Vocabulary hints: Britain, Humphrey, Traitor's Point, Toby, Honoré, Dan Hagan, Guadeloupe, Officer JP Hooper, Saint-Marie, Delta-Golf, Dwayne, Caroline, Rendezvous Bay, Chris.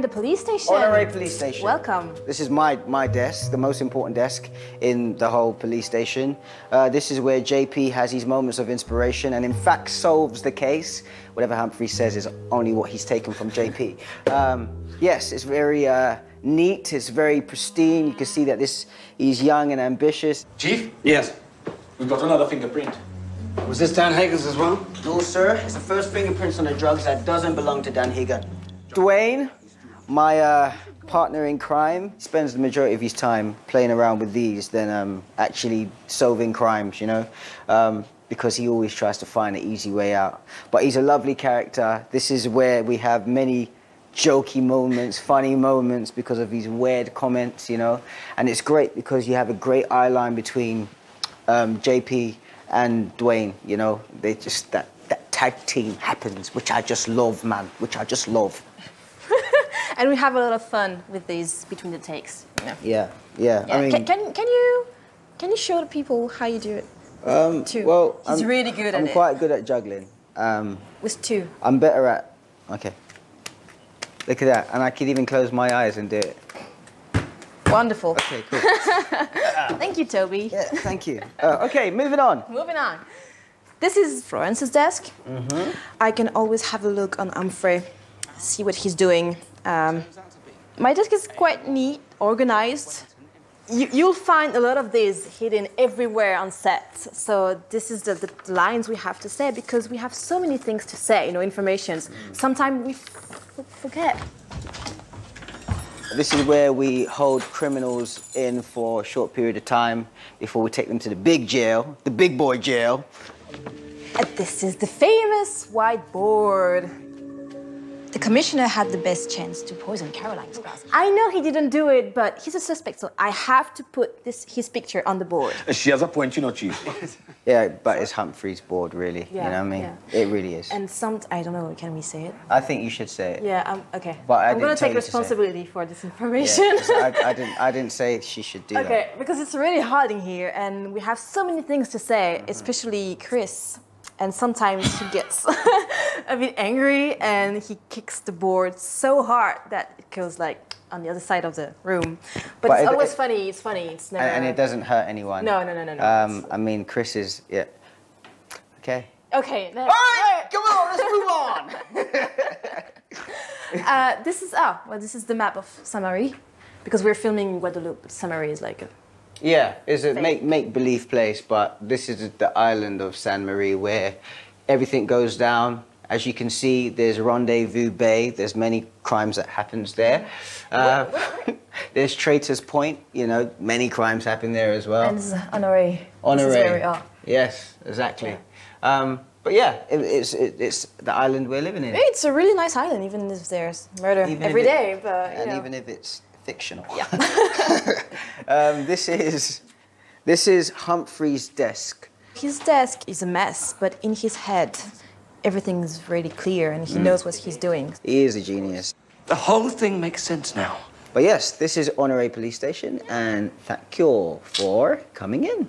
in the police station. Honoré police station. Welcome. This is my desk, the most important desk in the whole police station. This is where JP has his moments of inspiration and in fact solves the case. Whatever Humphrey says is only what he's taken from JP. Yes, it's very neat, it's very pristine. You can see that he's young and ambitious. Chief? Yes? We've got another fingerprint. Was this Dan Hagan's as well? No, sir. It's the first fingerprints on the drugs that doesn't belong to Dan Hagan. Dwayne, my partner in crime, spends the majority of his time playing around with these than actually solving crimes, you know? Because he always tries to find an easy way out. But he's a lovely character. This is where we have many jokey moments, funny moments, because of these weird comments, you know? And it's great because you have a great eye line between JP and Dwayne, you know, they just, that tag team happens, which I just love, man, which I just love. And we have a lot of fun with these between the takes. You know? Yeah. I mean, can you show the people how you do it? Two. Well, he's really good at it. I'm quite good at juggling. With two. I'm better at, okay. Look at that, and I could even close my eyes and do it. Wonderful. Okay, cool. Thank you, Toby. Yeah, thank you. Okay, moving on. Moving on. This is Florence's desk. Mm-hmm. I can always have a look on Humphrey, see what he's doing. My desk is quite neat, organized. You'll find a lot of these hidden everywhere on set. So this is the lines we have to say because we have so many things to say, you know, information. Sometimes we forget. This is where we hold criminals in for a short period of time before we take them to the big jail, the big boy jail. And this is the famous whiteboard. The commissioner had the best chance to poison Caroline's glass. I know he didn't do it, but he's a suspect, so I have to put his picture on the board. She has a point, you know, Chief. Yeah, but it's Humphrey's board, really. Yeah, you know what I mean? Yeah. It really is. And I don't know, can we say it? I think you should say it. Yeah, okay. But I'm going to take responsibility for this information. Yeah, I didn't say she should do that. Okay, because it's really hard in here, and we have so many things to say, especially Chris. And sometimes he gets a bit angry and he kicks the board so hard that it goes like on the other side of the room. But it's always funny, it's funny. It's never... And it doesn't hurt anyone. No. I mean, Chris is, yeah. Okay. Okay. All right, come on, let's move on. This is, this is the map of Saint-Marie because we're filming in Guadeloupe, but Saint-Marie is like a... Yeah, it's a make-believe place, but this is the island of Saint-Marie where everything goes down. As you can see, there's Rendezvous Bay. There's many crimes that happens there. There's Traitor's Point. You know, many crimes happen there as well. And Honoré. This is where we are. Yes, exactly. Yeah. But yeah, it's the island we're living in. It's a really nice island, even if there's murder every day. Even if it's... fictional. Yeah. This is Humphrey's desk. His desk is a mess, but in his head, everything is really clear and he knows what he's doing. He is a genius. The whole thing makes sense now. But yes, this is Honoré Police Station and thank you all for coming in.